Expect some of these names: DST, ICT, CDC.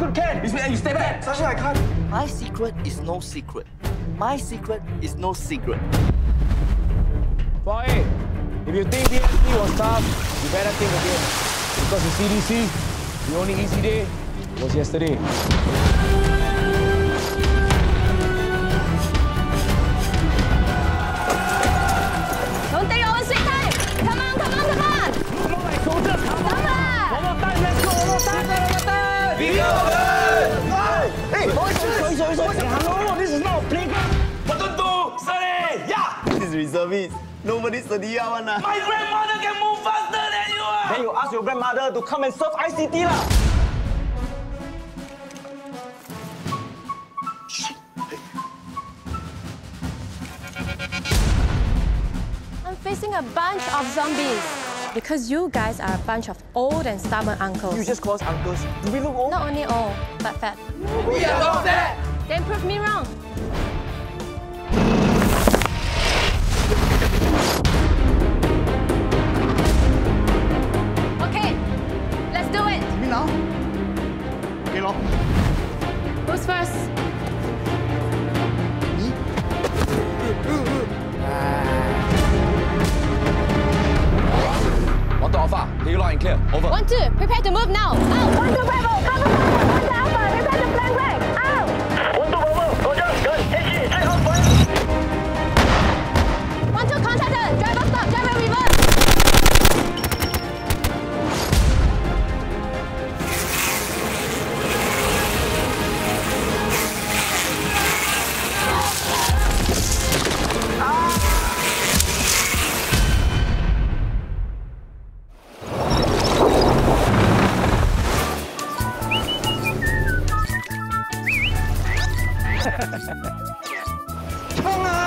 we could can. It's me and you stay back. Sasha, I can't. My secret is no secret. My secret is no secret. Boy, if you think DST was tough, you better think again. Because the CDC, the only easy day was yesterday. Service. Nobody's study one. My grandmother can move faster than you are! Then you ask your grandmother to come and serve ICT lah. I'm facing a bunch of zombies. Because you guys are a bunch of old and stubborn uncles. You just call us uncles. Do we look old? Not only old, but fat. We are not fat! Then prove me wrong. Who's first? Me? One to Alpha, hear you loud and clear. Over. 1, 2, prepare to move now. Out. 1 to Bravo, cover Bravo. 1 to Alpha, prepare to flank back. Out. 1 to Bravo, Roger, gun, HG, head on fire. 1 to contactor, driver stop, driver reverse. Come on!